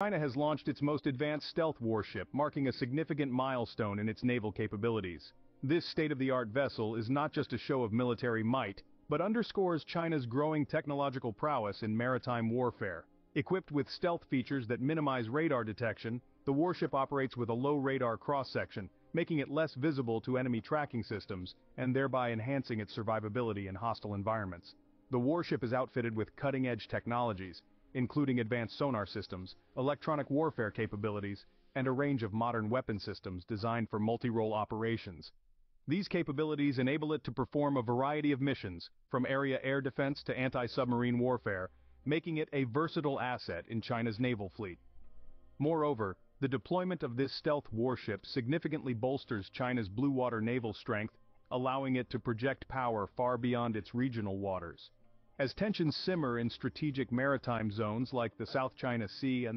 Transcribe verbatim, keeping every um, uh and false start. China has launched its most advanced stealth warship, marking a significant milestone in its naval capabilities. This state-of-the-art vessel is not just a show of military might, but underscores China's growing technological prowess in maritime warfare. Equipped with stealth features that minimize radar detection, the warship operates with a low radar cross-section, making it less visible to enemy tracking systems and thereby enhancing its survivability in hostile environments. The warship is outfitted with cutting-edge technologies, including advanced sonar systems, electronic warfare capabilities, and a range of modern weapon systems designed for multi-role operations. These capabilities enable it to perform a variety of missions, from area air defense to anti-submarine warfare, making it a versatile asset in China's naval fleet. Moreover, the deployment of this stealth warship significantly bolsters China's blue water naval strength, allowing it to project power far beyond its regional waters. As tensions simmer in strategic maritime zones like the South China Sea and the